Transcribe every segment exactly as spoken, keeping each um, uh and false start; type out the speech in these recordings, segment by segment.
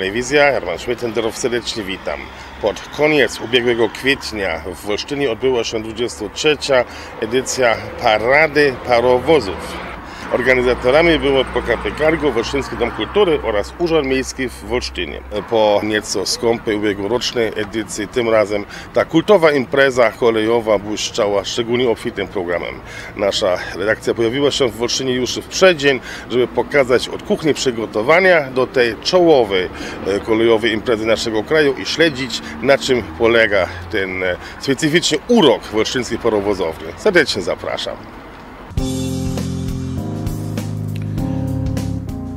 Kolejwizja, Herman Schmittender, serdecznie witam. Pod koniec ubiegłego kwietnia w Wolsztynie odbyła się dwudziesta trzecia edycja Parady Parowozów. Organizatorami było P K P CARGO, Wolsztyński Dom Kultury oraz Urząd Miejski w Wolsztynie. Po nieco skąpej ubiegłorocznej edycji, tym razem ta kultowa impreza kolejowa błyszczała szczególnie obfitym programem. Nasza redakcja pojawiła się w Wolsztynie już w przeddzień, żeby pokazać od kuchni przygotowania do tej czołowej kolejowej imprezy naszego kraju i śledzić, na czym polega ten specyficzny urok wolsztyńskich parowozowni. Serdecznie zapraszam.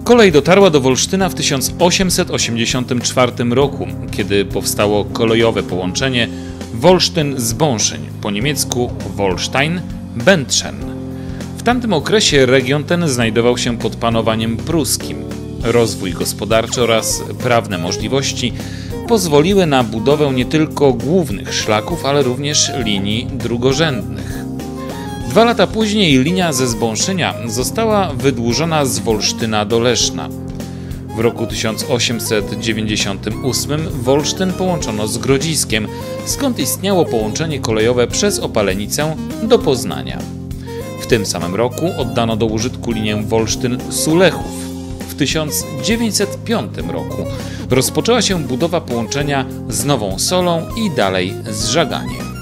Kolej dotarła do Wolsztyna w tysiąc osiemset osiemdziesiątym czwartym roku, kiedy powstało kolejowe połączenie Wolsztyn-Zbąszyń, po niemiecku Wolstein-Bentzen. W tamtym okresie region ten znajdował się pod panowaniem pruskim. Rozwój gospodarczy oraz prawne możliwości pozwoliły na budowę nie tylko głównych szlaków, ale również linii drugorzędnych. Dwa lata później linia ze Zbąszynia została wydłużona z Wolsztyna do Leszna. W roku tysiąc osiemset dziewięćdziesiątym ósmym Wolsztyn połączono z Grodziskiem, skąd istniało połączenie kolejowe przez Opalenicę do Poznania. W tym samym roku oddano do użytku linię Wolsztyn-Sulechów. W tysiąc dziewięćset piątym roku rozpoczęła się budowa połączenia z Nową Solą i dalej z Żaganiem.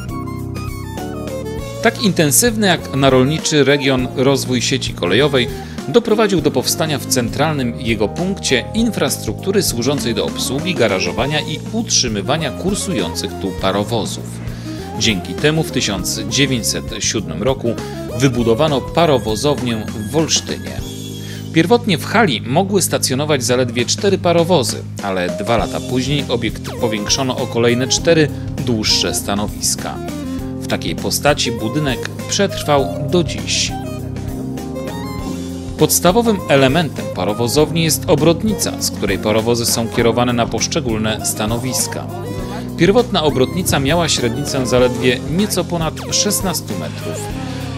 Tak intensywny jak na rolniczy region rozwój sieci kolejowej doprowadził do powstania w centralnym jego punkcie infrastruktury służącej do obsługi, garażowania i utrzymywania kursujących tu parowozów. Dzięki temu w tysiąc dziewięćset siódmym roku wybudowano parowozownię w Wolsztynie. Pierwotnie w hali mogły stacjonować zaledwie cztery parowozy, ale dwa lata później obiekt powiększono o kolejne cztery dłuższe stanowiska. W takiej postaci budynek przetrwał do dziś. Podstawowym elementem parowozowni jest obrotnica, z której parowozy są kierowane na poszczególne stanowiska. Pierwotna obrotnica miała średnicę zaledwie nieco ponad szesnaście metrów.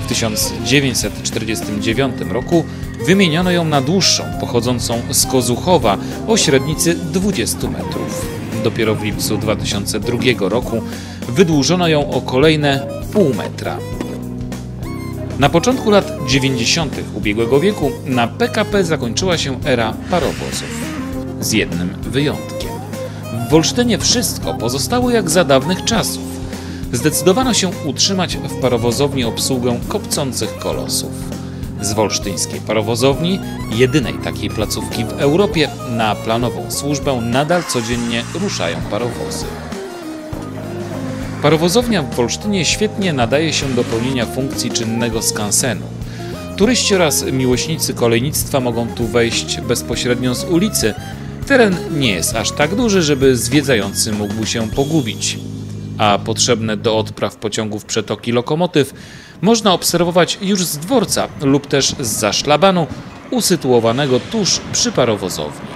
W tysiąc dziewięćset czterdziestym dziewiątym roku wymieniono ją na dłuższą, pochodzącą z Kozuchowa, o średnicy dwadzieścia metrów. Dopiero w lipcu dwa tysiące drugiego roku wydłużono ją o kolejne pół metra. Na początku lat dziewięćdziesiątych ubiegłego wieku na P K P zakończyła się era parowozów. Z jednym wyjątkiem. W Wolsztynie wszystko pozostało jak za dawnych czasów. Zdecydowano się utrzymać w parowozowni obsługę kopcących kolosów. Z wolsztyńskiej parowozowni, jedynej takiej placówki w Europie, na planową służbę nadal codziennie ruszają parowozy. Parowozownia w Wolsztynie świetnie nadaje się do pełnienia funkcji czynnego skansenu. Turyści oraz miłośnicy kolejnictwa mogą tu wejść bezpośrednio z ulicy. Teren nie jest aż tak duży, żeby zwiedzający mógł się pogubić. A potrzebne do odpraw pociągów przetoki lokomotyw można obserwować już z dworca lub też z za szlabanu usytuowanego tuż przy parowozowni.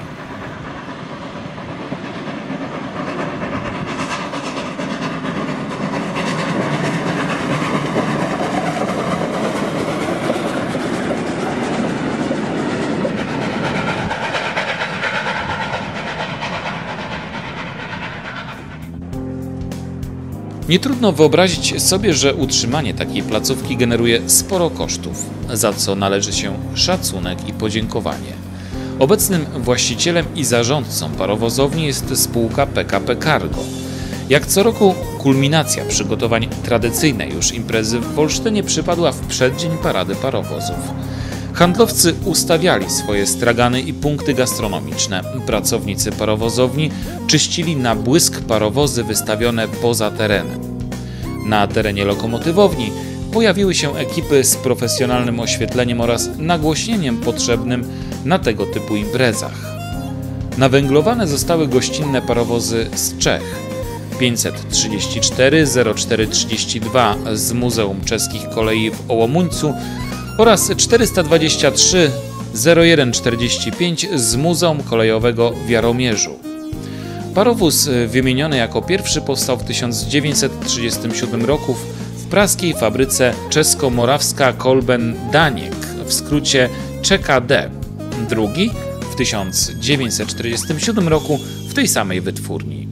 Nie trudno wyobrazić sobie, że utrzymanie takiej placówki generuje sporo kosztów, za co należy się szacunek i podziękowanie. Obecnym właścicielem i zarządcą parowozowni jest spółka P K P Cargo. Jak co roku kulminacja przygotowań tradycyjnej już imprezy w Wolsztynie przypadła w przeddzień Parady Parowozów. Handlowcy ustawiali swoje stragany i punkty gastronomiczne. Pracownicy parowozowni czyścili na błysk parowozy wystawione poza terenem. Na terenie lokomotywowni pojawiły się ekipy z profesjonalnym oświetleniem oraz nagłośnieniem potrzebnym na tego typu imprezach. Nawęglowane zostały gościnne parowozy z Czech. pięćset trzydzieści cztery zero cztery trzydzieści dwa z Muzeum Czeskich Kolei w Ołomuńcu oraz czterysta dwadzieścia trzy zero jeden czterdzieści pięć z Muzeum Kolejowego w Jaromierzu. Parowóz wymieniony jako pierwszy powstał w tysiąc dziewięćset trzydziestym siódmym roku w praskiej fabryce Czesko-Morawska Kolben Daniek, w skrócie C k D. Drugi w tysiąc dziewięćset czterdziestym siódmym roku tej samej wytwórni.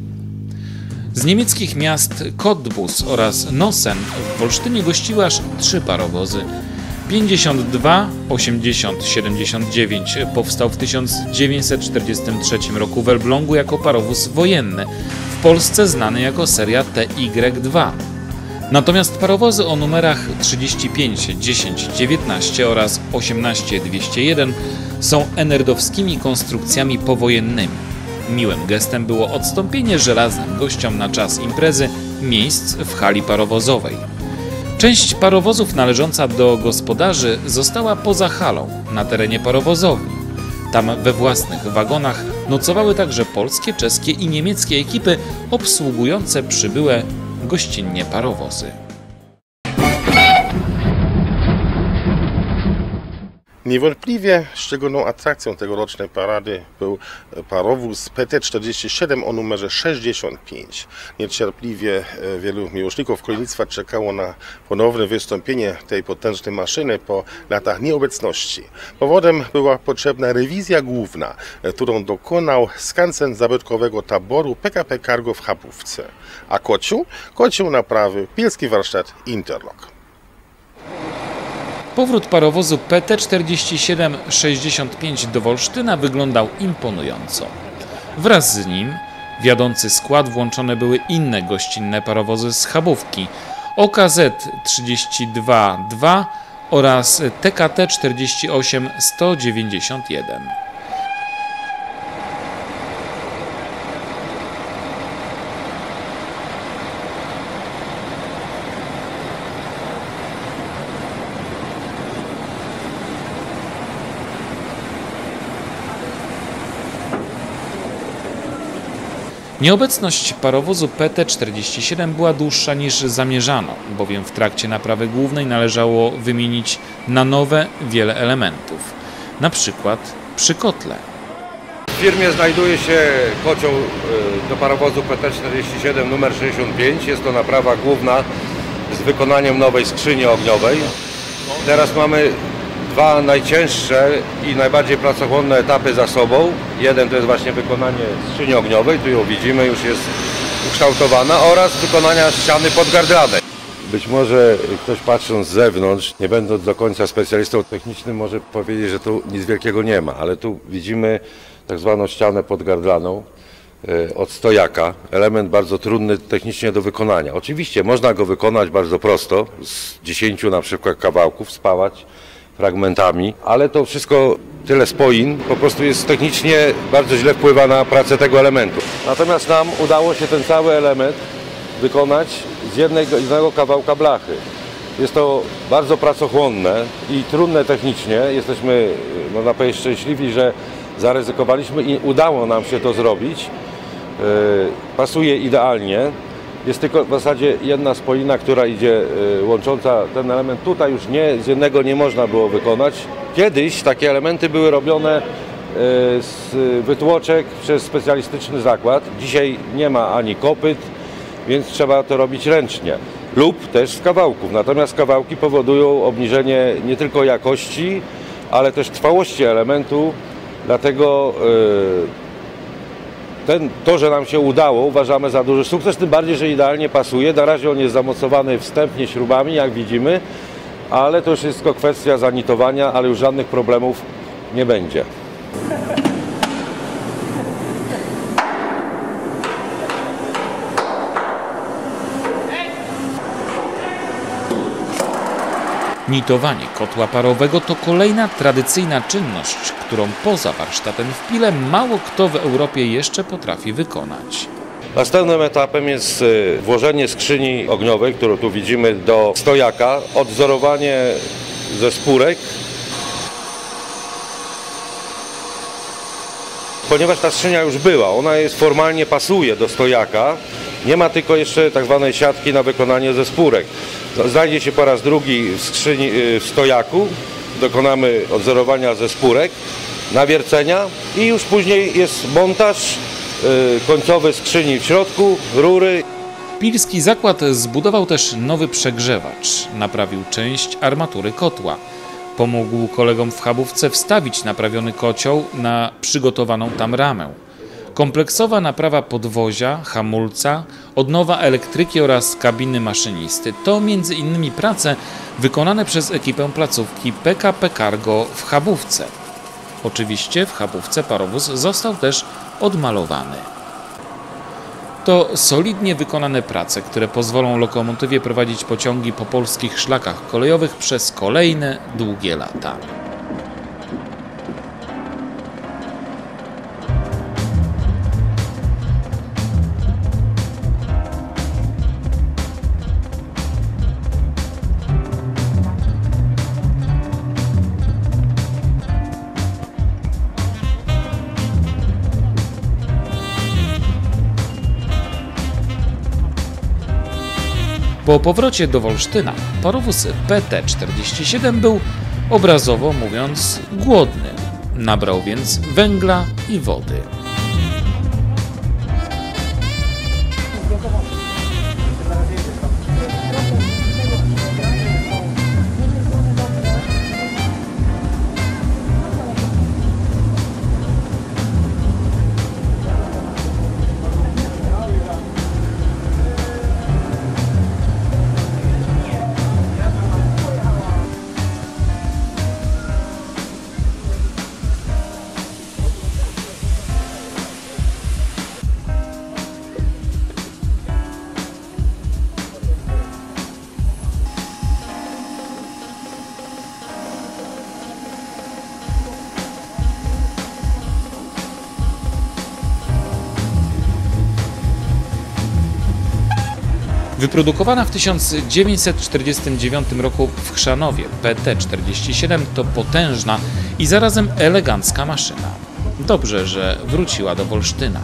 Z niemieckich miast Kotbus oraz Nossen w Wolsztynie gościły aż trzy parowozy. pięćdziesiąt dwa osiemdziesiąt siedemdziesiąt dziewięć powstał w tysiąc dziewięćset czterdziestym trzecim roku w Elblągu jako parowóz wojenny, w Polsce znany jako seria T Y dwa. Natomiast parowozy o numerach trzydzieści pięć, dziesięć, dziewiętnaście oraz osiemnaście dwieście jeden są enerdowskimi konstrukcjami powojennymi. Miłym gestem było odstąpienie żelaznym gościom na czas imprezy miejsc w hali parowozowej. Część parowozów należąca do gospodarzy została poza halą, na terenie parowozowni. Tam we własnych wagonach nocowały także polskie, czeskie i niemieckie ekipy obsługujące przybyłe gościnnie parowozy. Niewątpliwie szczególną atrakcją tegorocznej parady był parowóz P T czterdzieści siedem o numerze sześćdziesiąt pięć. Niecierpliwie wielu miłośników kolejnictwa czekało na ponowne wystąpienie tej potężnej maszyny po latach nieobecności. Powodem była potrzebna rewizja główna, którą dokonał skansen zabytkowego taboru P K P Cargo w Chabówce, a kociu kocił naprawy Pilski Warsztat Interlok. Powrót parowozu P T czterdzieści siedem sześćdziesiąt pięć do Wolsztyna wyglądał imponująco. Wraz z nim w jadący skład włączone były inne gościnne parowozy z Chabówki O K Z trzydzieści dwa dwa oraz T K T czterdzieści osiem sto dziewięćdziesiąt jeden. Nieobecność parowozu P T czterdzieści siedem była dłuższa niż zamierzano, bowiem w trakcie naprawy głównej należało wymienić na nowe wiele elementów, na przykład przy kotle. W firmie znajduje się kocioł do parowozu P T czterdzieści siedem numer sześćdziesiąt pięć. Jest to naprawa główna z wykonaniem nowej skrzyni ogniowej. Teraz mamy dwa najcięższe i najbardziej pracochłonne etapy za sobą. Jeden to jest właśnie wykonanie skrzyni ogniowej, tu ją widzimy, już jest ukształtowana, oraz wykonania ściany podgardranej. Być może ktoś patrząc z zewnątrz, nie będąc do końca specjalistą technicznym, może powiedzieć, że tu nic wielkiego nie ma, ale tu widzimy tak zwaną ścianę podgardlaną od stojaka, element bardzo trudny technicznie do wykonania. Oczywiście można go wykonać bardzo prosto, z dziesięciu na przykład kawałków spawać fragmentami, ale to wszystko tyle spoin, po prostu jest technicznie bardzo źle wpływa na pracę tego elementu. Natomiast nam udało się ten cały element wykonać z jednego, jednego kawałka blachy. Jest to bardzo pracochłonne i trudne technicznie. Jesteśmy, można powiedzieć, szczęśliwi, że zaryzykowaliśmy i udało nam się to zrobić. Yy, pasuje idealnie. Jest tylko w zasadzie jedna spolina, która idzie łącząca ten element. Tutaj już nie, z jednego nie można było wykonać. Kiedyś takie elementy były robione z wytłoczek przez specjalistyczny zakład. Dzisiaj nie ma ani kopyt, więc trzeba to robić ręcznie lub też z kawałków. Natomiast kawałki powodują obniżenie nie tylko jakości, ale też trwałości elementu, dlatego yy, Ten, to, że nam się udało, uważamy za duży sukces, tym bardziej, że idealnie pasuje. Na razie on jest zamocowany wstępnie śrubami, jak widzimy, ale to już jest tylko kwestia zanitowania, ale już żadnych problemów nie będzie. Nitowanie kotła parowego to kolejna tradycyjna czynność, którą poza warsztatem w Pile mało kto w Europie jeszcze potrafi wykonać. Następnym etapem jest włożenie skrzyni ogniowej, którą tu widzimy, do stojaka, odwzorowanie ze spórek. Ponieważ ta skrzynia już była, ona jest formalnie pasuje do stojaka, nie ma tylko jeszcze tak zwanej siatki na wykonanie ze spórek. Znajdzie się po raz drugi w, skrzyni, w stojaku, dokonamy odzorowania ze spórek, nawiercenia i już później jest montaż końcowy skrzyni w środku, rury. Pilski zakład zbudował też nowy przegrzewacz, naprawił część armatury kotła. Pomógł kolegom w Chabówce wstawić naprawiony kocioł na przygotowaną tam ramę. kompleksowa naprawa podwozia, hamulca, odnowa elektryki oraz kabiny maszynisty. To między innymi prace wykonane przez ekipę placówki P K P Cargo w Chabówce. Oczywiście w Chabówce parowóz został też odmalowany. To solidnie wykonane prace, które pozwolą lokomotywie prowadzić pociągi po polskich szlakach kolejowych przez kolejne długie lata. Po powrocie do Wolsztyna parowóz P T czterdzieści siedem był, obrazowo mówiąc, głodny. Nabrał więc węgla i wody. Wyprodukowana w tysiąc dziewięćset czterdziestym dziewiątym roku w Chrzanowie P T czterdzieści siedem to potężna i zarazem elegancka maszyna. Dobrze, że wróciła do Wolsztyna.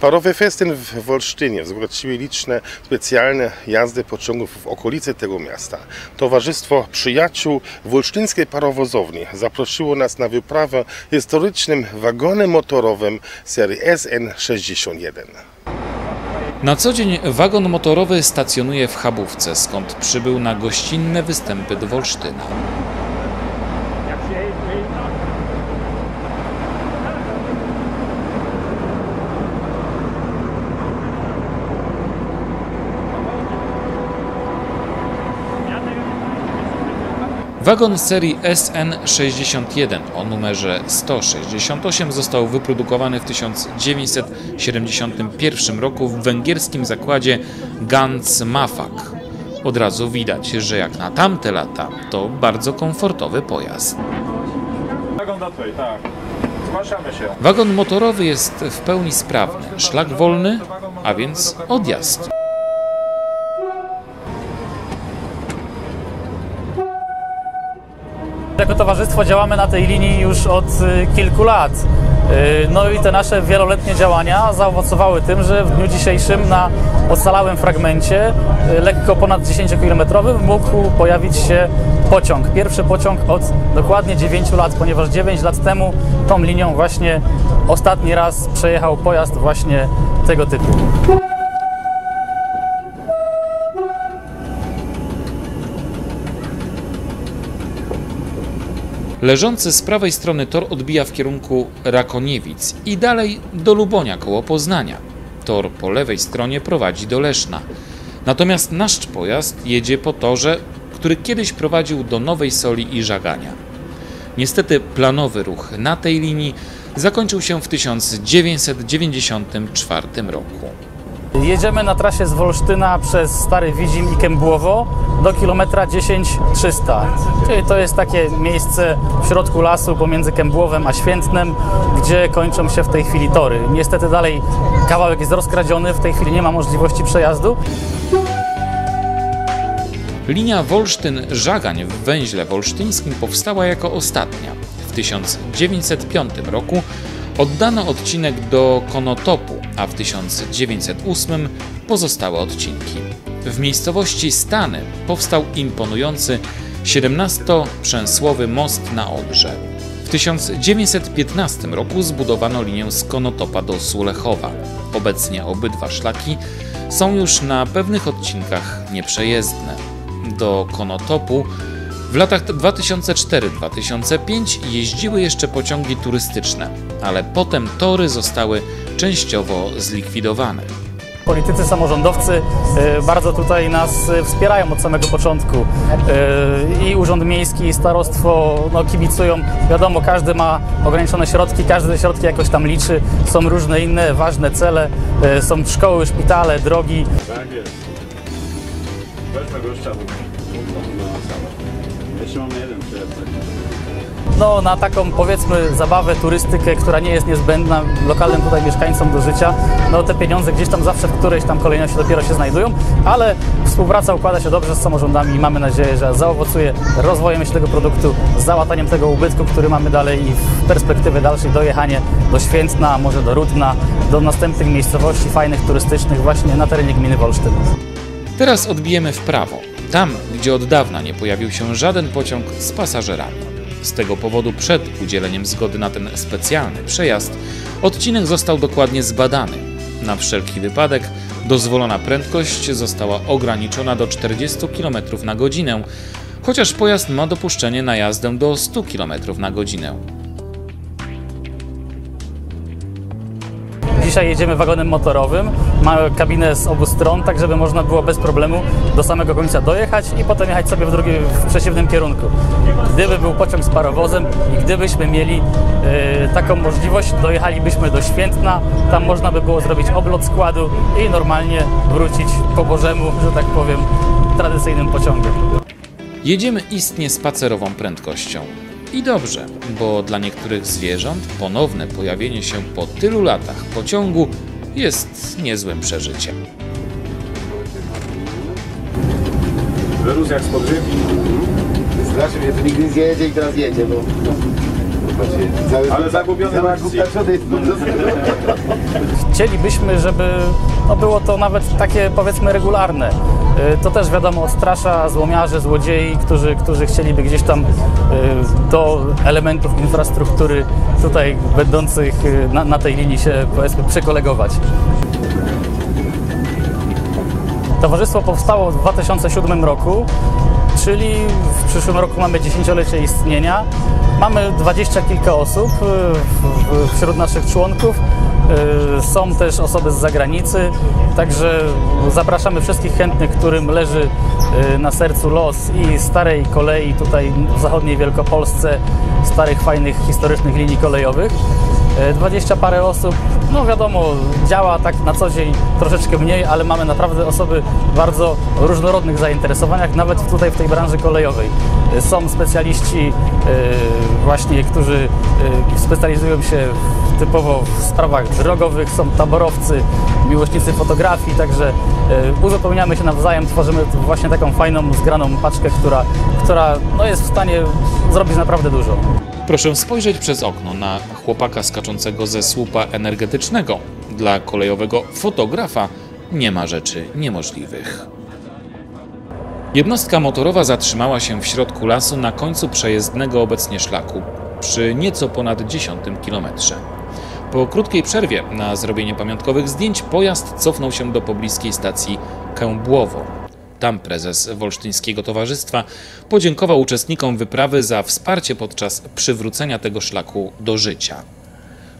Parowe festyn w Wolsztynie wzbogaciły liczne specjalne jazdy pociągów w okolicy tego miasta. Towarzystwo Przyjaciół Wolsztyńskiej Parowozowni zaprosiło nas na wyprawę historycznym wagonem motorowym serii S N sześćdziesiąt jeden. Na co dzień wagon motorowy stacjonuje w Chabówce, skąd przybył na gościnne występy do Wolsztyna. Wagon serii S N sześćdziesiąt jeden o numerze sto sześćdziesiąt osiem został wyprodukowany w tysiąc dziewięćset siedemdziesiątym pierwszym roku w węgierskim zakładzie Ganz Mafak. Od razu widać, że jak na tamte lata to bardzo komfortowy pojazd. Wagon do twojej, tak. Zgłaszamy się. Wagon motorowy jest w pełni sprawny. Szlak wolny, a więc odjazd. Jako towarzystwo działamy na tej linii już od kilku lat. No i te nasze wieloletnie działania zaowocowały tym, że w dniu dzisiejszym na ocalałym fragmencie, lekko ponad dziesięciokilometrowym, mógł pojawić się pociąg. Pierwszy pociąg od dokładnie dziewięciu lat, ponieważ dziewięć lat temu tą linią właśnie ostatni raz przejechał pojazd właśnie tego typu. Leżący z prawej strony tor odbija w kierunku Rakoniewic i dalej do Lubonia koło Poznania. Tor po lewej stronie prowadzi do Leszna. Natomiast nasz pojazd jedzie po torze, który kiedyś prowadził do Nowej Soli i Żagania. Niestety planowy ruch na tej linii zakończył się w tysiąc dziewięćset dziewięćdziesiątym czwartym roku. Jedziemy na trasie z Wolsztyna przez Stary Widzim i Kębłowo do kilometra dziesięć trzysta. Czyli to jest takie miejsce w środku lasu pomiędzy Kębłowem a Świętnem, gdzie kończą się w tej chwili tory. Niestety dalej kawałek jest rozkradziony, w tej chwili nie ma możliwości przejazdu. Linia Wolsztyn-Żagań w węźle wolsztyńskim powstała jako ostatnia. W tysiąc dziewięćset piątym roku oddano odcinek do Konotopu, a w tysiąc dziewięćset ósmym pozostałe odcinki. W miejscowości Stany powstał imponujący siedemnastoprzęsłowy most na Odrze. W tysiąc dziewięćset piętnastym roku zbudowano linię z Konotopa do Sulechowa. Obecnie obydwa szlaki są już na pewnych odcinkach nieprzejezdne. Do Konotopu W latach dwa tysiące czwarty do dwa tysiące piątego jeździły jeszcze pociągi turystyczne, ale potem tory zostały częściowo zlikwidowane. Politycy, samorządowcy bardzo tutaj nas wspierają od samego początku. I Urząd Miejski, i starostwo no, kibicują. Wiadomo, każdy ma ograniczone środki, każdy te środki jakoś tam liczy. Są różne inne ważne cele, są szkoły, szpitale, drogi. Tak jest. Weźmy gościa. Jeszcze mamy jeden przyjaciel. No, na taką, powiedzmy, zabawę, turystykę, która nie jest niezbędna lokalnym tutaj mieszkańcom do życia, no te pieniądze gdzieś tam zawsze w którejś tam kolejności dopiero się znajdują, ale współpraca układa się dobrze z samorządami i mamy nadzieję, że zaowocuje rozwojem się tego produktu, załataniem tego ubytku, który mamy dalej i w perspektywie dalszej dojechanie do Świętna, może do Rudna, do następnych miejscowości fajnych, turystycznych właśnie na terenie gminy Wolsztyn. Teraz odbijemy w prawo, tam gdzie od dawna nie pojawił się żaden pociąg z pasażerami. Z tego powodu przed udzieleniem zgody na ten specjalny przejazd odcinek został dokładnie zbadany. Na wszelki wypadek dozwolona prędkość została ograniczona do czterdziestu kilometrów na godzinę, chociaż pojazd ma dopuszczenie na jazdę do stu kilometrów na godzinę. Dzisiaj jedziemy wagonem motorowym, mamy kabinę z obu stron, tak żeby można było bez problemu do samego końca dojechać i potem jechać sobie w drugim, w przeciwnym kierunku. Gdyby był pociąg z parowozem i gdybyśmy mieli yy, taką możliwość, dojechalibyśmy do Świętna, tam można by było zrobić oblot składu i normalnie wrócić po bożemu, że tak powiem, tradycyjnym pociągiem. Jedziemy istnie spacerową prędkością. I dobrze, bo dla niektórych zwierząt ponowne pojawienie się po tylu latach pociągu jest niezłym przeżyciem. Wyrósł jak z podgrzebi. Strasznie mnie to nigdy zjedzie i teraz jedzie, bo... Ale zagubiony ma kuptaczony. Chcielibyśmy, żeby no było to nawet takie, powiedzmy, regularne. To też, wiadomo, odstrasza złomiarzy, złodziei, którzy, którzy chcieliby gdzieś tam do elementów infrastruktury tutaj będących na, na tej linii się, powiedzmy, przykolegować. Towarzystwo powstało w dwa tysiące siódmym roku, czyli w przyszłym roku mamy dziesięciolecie istnienia. Mamy dwadzieścia kilka osób wśród naszych członków. Są też osoby z zagranicy, także zapraszamy wszystkich chętnych, którym leży na sercu los i starej kolei tutaj w zachodniej Wielkopolsce, starych, fajnych, historycznych linii kolejowych. dwadzieścia parę osób, no wiadomo, działa tak na co dzień troszeczkę mniej, ale mamy naprawdę osoby bardzo różnorodnych zainteresowaniach, nawet tutaj w tej branży kolejowej. Są specjaliści właśnie, którzy specjalizują się typowo w sprawach drogowych, są taborowcy, miłośnicy fotografii, także uzupełniamy się nawzajem, tworzymy właśnie taką fajną, zgraną paczkę, która, która no jest w stanie zrobić naprawdę dużo. Proszę spojrzeć przez okno na chłopaka skaczącego ze słupa energetycznego. Dla kolejowego fotografa nie ma rzeczy niemożliwych. Jednostka motorowa zatrzymała się w środku lasu na końcu przejezdnego obecnie szlaku, przy nieco ponad dziesiątym kilometrze. Po krótkiej przerwie na zrobienie pamiątkowych zdjęć pojazd cofnął się do pobliskiej stacji Kębłowo. Tam prezes Wolsztyńskiego Towarzystwa podziękował uczestnikom wyprawy za wsparcie podczas przywrócenia tego szlaku do życia.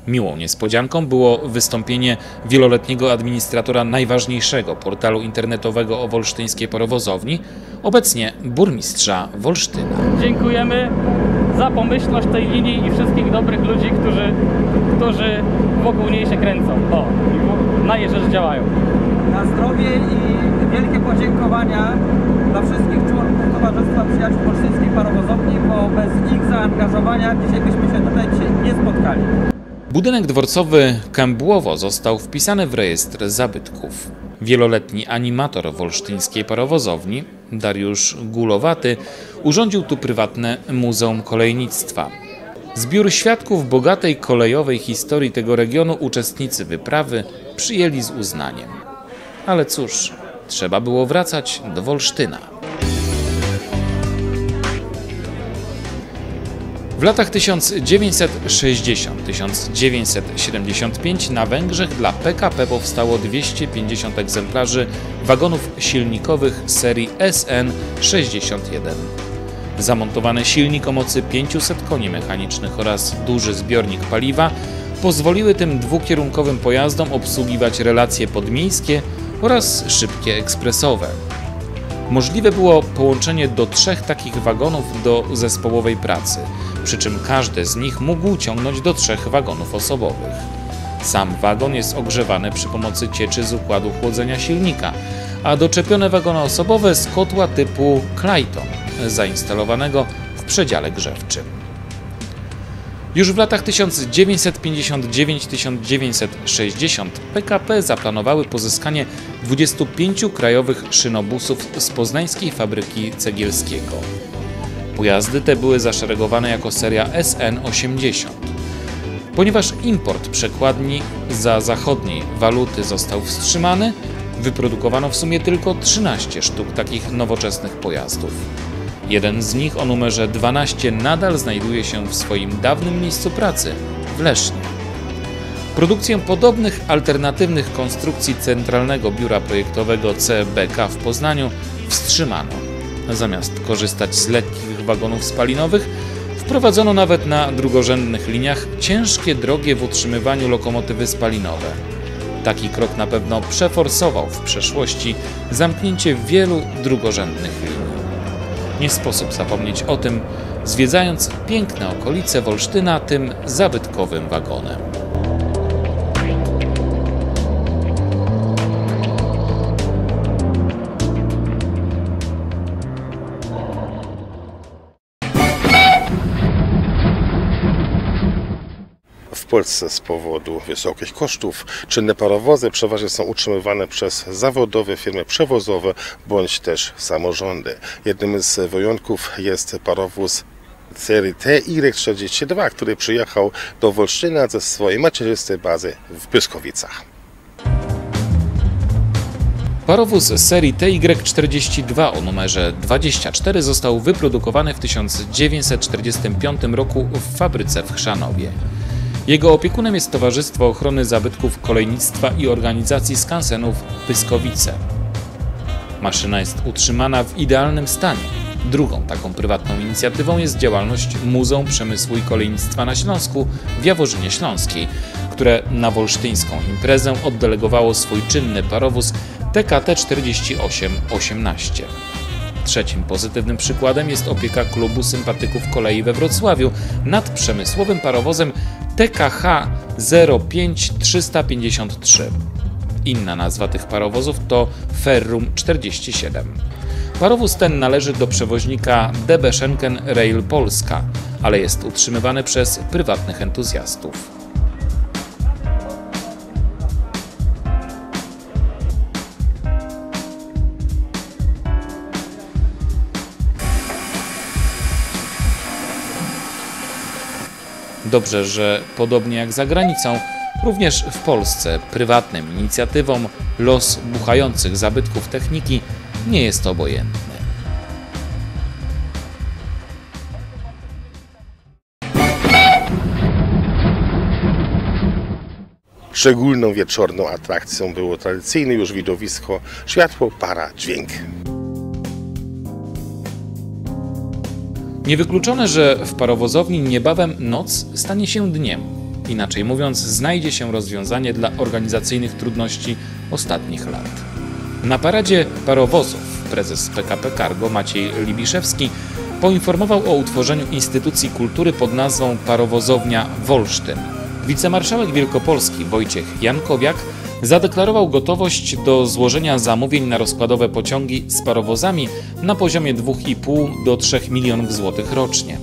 Miłą niespodzianką było wystąpienie wieloletniego administratora najważniejszego portalu internetowego o wolsztyńskiej parowozowni, obecnie burmistrza Wolsztyna. Dziękujemy za pomyślność tej linii i wszystkich dobrych ludzi, którzy, którzy wokół niej się kręcą. O, i na jej rzecz działają. Na zdrowie i wielkie podziękowania dla wszystkich członków Towarzystwa Przyjaciół Polskiej Parowozowni, bo bez ich zaangażowania dzisiaj byśmy się tutaj nie spotkali. Budynek dworcowy Kębłowo został wpisany w rejestr zabytków. Wieloletni animator wolsztyńskiej parowozowni, Dariusz Gulowaty, urządził tu prywatne Muzeum Kolejnictwa. Zbiór świadków bogatej kolejowej historii tego regionu uczestnicy wyprawy przyjęli z uznaniem. Ale cóż, trzeba było wracać do Wolsztyna. W latach tysiąc dziewięćset sześćdziesiątym do tysiąc dziewięćset siedemdziesiątego piątego na Węgrzech dla P K P powstało dwieście pięćdziesiąt egzemplarzy wagonów silnikowych serii S N sześćdziesiąt jeden. Zamontowany silnik o mocy pięćset koni mechanicznych oraz duży zbiornik paliwa pozwoliły tym dwukierunkowym pojazdom obsługiwać relacje podmiejskie oraz szybkie ekspresowe. Możliwe było połączenie do trzech takich wagonów do zespołowej pracy, przy czym każdy z nich mógł ciągnąć do trzech wagonów osobowych. Sam wagon jest ogrzewany przy pomocy cieczy z układu chłodzenia silnika, a doczepione wagony osobowe z kotła typu Clayton, zainstalowanego w przedziale grzewczym. Już w latach tysiąc dziewięćset pięćdziesiąt dziewięć do tysiąc dziewięćset sześćdziesiąt P K P zaplanowały pozyskanie dwudziestu pięciu krajowych szynobusów z poznańskiej fabryki Cegielskiego. Pojazdy te były zaszeregowane jako seria S N osiemdziesiąt. Ponieważ import przekładni za zachodniej waluty został wstrzymany, wyprodukowano w sumie tylko trzynaście sztuk takich nowoczesnych pojazdów. Jeden z nich o numerze dwanaście nadal znajduje się w swoim dawnym miejscu pracy, w Lesznie. Produkcję podobnych alternatywnych konstrukcji Centralnego Biura Projektowego C B K w Poznaniu wstrzymano. Zamiast korzystać z lekkich wagonów spalinowych, wprowadzono nawet na drugorzędnych liniach ciężkie drogie w utrzymywaniu lokomotywy spalinowe. Taki krok na pewno przeforsował w przeszłości zamknięcie wielu drugorzędnych linii. Nie sposób zapomnieć o tym, zwiedzając piękne okolice Wolsztyna tym zabytkowym wagonem. W Polsce z powodu wysokich kosztów czynne parowozy przeważnie są utrzymywane przez zawodowe firmy przewozowe bądź też samorządy. Jednym z wyjątków jest parowóz serii T Y czterdzieści dwa, który przyjechał do Wolsztyna ze swojej macierzystej bazy w Pyskowicach. Parowóz serii T Y czterdzieści dwa o numerze dwadzieścia cztery został wyprodukowany w tysiąc dziewięćset czterdziestym piątym roku w fabryce w Chrzanowie. Jego opiekunem jest Towarzystwo Ochrony Zabytków Kolejnictwa i Organizacji Skansenów Pyskowice. Maszyna jest utrzymana w idealnym stanie. Drugą taką prywatną inicjatywą jest działalność Muzeum Przemysłu i Kolejnictwa na Śląsku w Jaworzynie Śląskiej, które na wolsztyńską imprezę oddelegowało swój czynny parowóz T K T czterdzieści osiem osiemnaście. Trzecim pozytywnym przykładem jest opieka Klubu Sympatyków Kolei we Wrocławiu nad przemysłowym parowozem T K H zero pięć trzysta pięćdziesiąt trzy. Inna nazwa tych parowozów to Ferrum czterdzieści siedem. Parowóz ten należy do przewoźnika D B Schenken Rail Polska, ale jest utrzymywany przez prywatnych entuzjastów. Dobrze, że podobnie jak za granicą, również w Polsce prywatnym inicjatywom los buchających zabytków techniki nie jest obojętny. Szczególną wieczorną atrakcją było tradycyjne już widowisko światło, para, dźwięk. Niewykluczone, że w parowozowni niebawem noc stanie się dniem. Inaczej mówiąc, znajdzie się rozwiązanie dla organizacyjnych trudności ostatnich lat. Na paradzie parowozów prezes P K P Cargo Maciej Libiszewski poinformował o utworzeniu instytucji kultury pod nazwą Parowozownia Wolsztyn. Wicemarszałek Wielkopolski Wojciech Jankowiak zadeklarował gotowość do złożenia zamówień na rozkładowe pociągi z parowozami na poziomie dwóch i pół do trzech milionów złotych rocznie.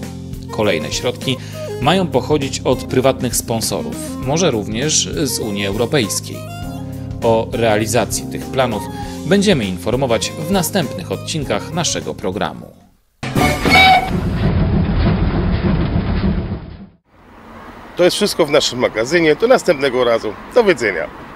Kolejne środki mają pochodzić od prywatnych sponsorów, może również z Unii Europejskiej. O realizacji tych planów będziemy informować w następnych odcinkach naszego programu. To jest wszystko w naszym magazynie. Do następnego razu. Do widzenia.